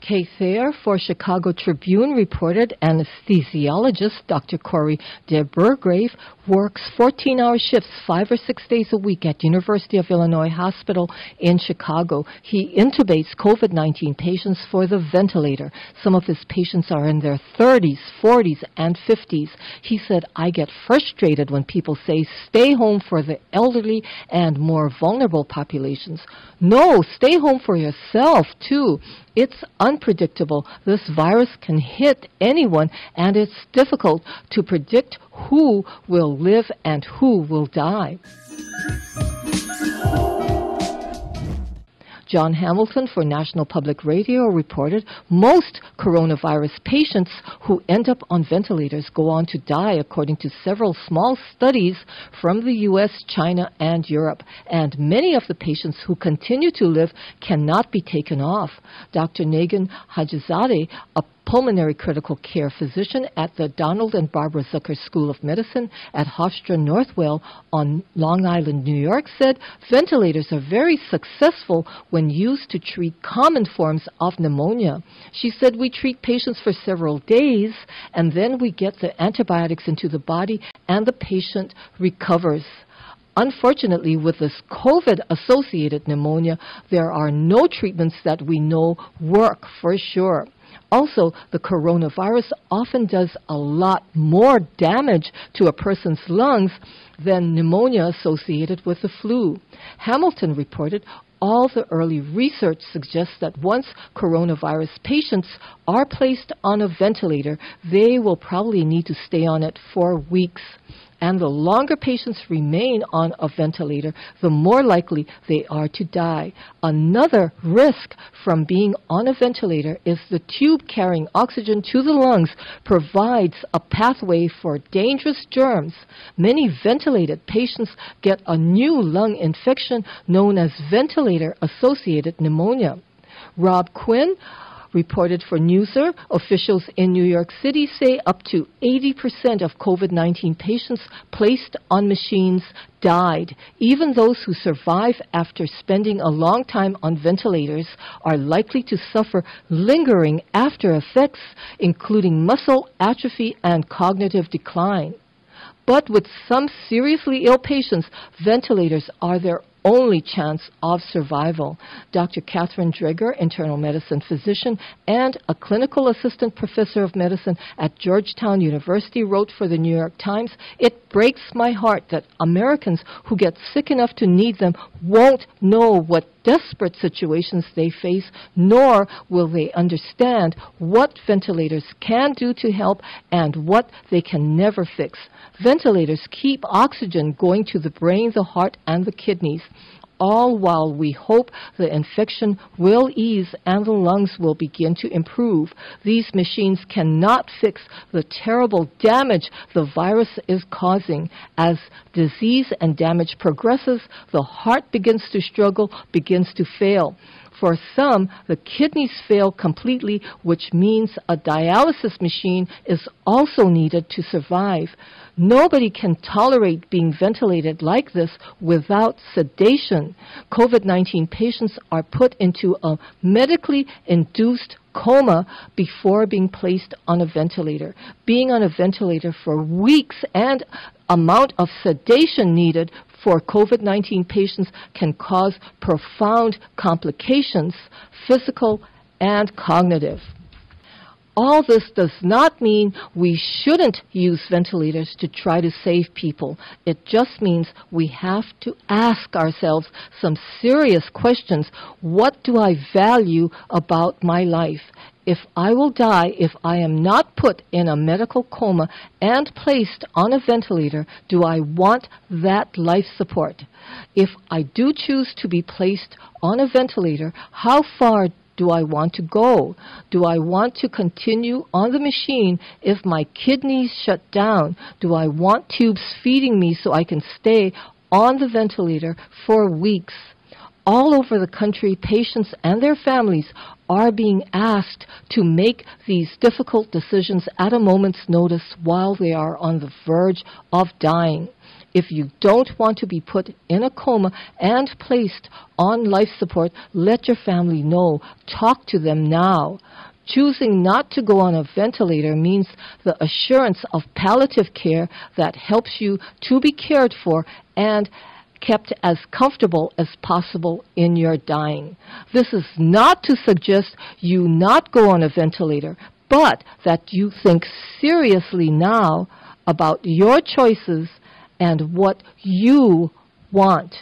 K. Thayer for Chicago Tribune reported anesthesiologist Dr. Corey DeBerggrave works 14-hour shifts 5 or 6 days a week at University of Illinois Hospital in Chicago. He intubates COVID-19 patients for the ventilator. Some of his patients are in their 30s, 40s, and 50s. He said, "I get frustrated when people say stay home for the elderly and more vulnerable populations. No, stay home for yourself, too. It's unpredictable. This virus can hit anyone, and it's difficult to predict who will live and who will die." John Hamilton for National Public Radio reported most coronavirus patients who end up on ventilators go on to die, according to several small studies from the U.S., China, and Europe. And many of the patients who continue to live cannot be taken off. Dr. Negan Hajizadeh, a pulmonary critical care physician at the Donald and Barbara Zucker School of Medicine at Hofstra Northwell on Long Island, New York, said ventilators are very successful when used to treat common forms of pneumonia. She said, "We treat patients for several days and then we get the antibiotics into the body and the patient recovers." Unfortunately, with this COVID-associated pneumonia, there are no treatments that we know work for sure. Also, the coronavirus often does a lot more damage to a person's lungs than pneumonia associated with the flu. Hamilton reported all the early research suggests that once coronavirus patients are placed on a ventilator, they will probably need to stay on it for weeks. And the longer patients remain on a ventilator, the more likely they are to die. Another risk from being on a ventilator is the tube carrying oxygen to the lungs provides a pathway for dangerous germs. Many ventilated patients get a new lung infection known as ventilator-associated pneumonia. Rob Quinn reported for Newser, officials in New York City say up to 80% of COVID-19 patients placed on machines died. Even those who survive after spending a long time on ventilators are likely to suffer lingering after effects, including muscle atrophy and cognitive decline. But with some seriously ill patients, ventilators are their only chance of survival. Dr. Catherine Drigger, internal medicine physician and a clinical assistant professor of medicine at Georgetown University, wrote for the New York Times, "It breaks my heart that Americans who get sick enough to need them won't know what desperate situations they face, nor will they understand what ventilators can do to help and what they can never fix. Ventilators keep oxygen going to the brain, the heart, and the kidneys, all while we hope the infection will ease and the lungs will begin to improve. These machines cannot fix the terrible damage the virus is causing. As disease and damage progresses, the heart begins to struggle, begins to fail. For some, the kidneys fail completely, which means a dialysis machine is also needed to survive. Nobody can tolerate being ventilated like this without sedation. COVID-19 patients are put into a medically induced coma before being placed on a ventilator. Being on a ventilator for weeks and amount of sedation needed for COVID-19 patients can cause profound complications, physical and cognitive." All this does not mean we shouldn't use ventilators to try to save people. It just means we have to ask ourselves some serious questions. What do I value about my life? If I will die, if I am not put in a medical coma and placed on a ventilator, do I want that life support? If I do choose to be placed on a ventilator, how far do I want to go? Do I want to continue on the machine if my kidneys shut down? Do I want tubes feeding me so I can stay on the ventilator for weeks? All over the country, patients and their families are being asked to make these difficult decisions at a moment's notice while they are on the verge of dying. If you don't want to be put in a coma and placed on life support, let your family know. Talk to them now. Choosing not to go on a ventilator means the assurance of palliative care that helps you to be cared for and kept as comfortable as possible in your dying. This is not to suggest you not go on a ventilator, but that you think seriously now about your choices and what you want.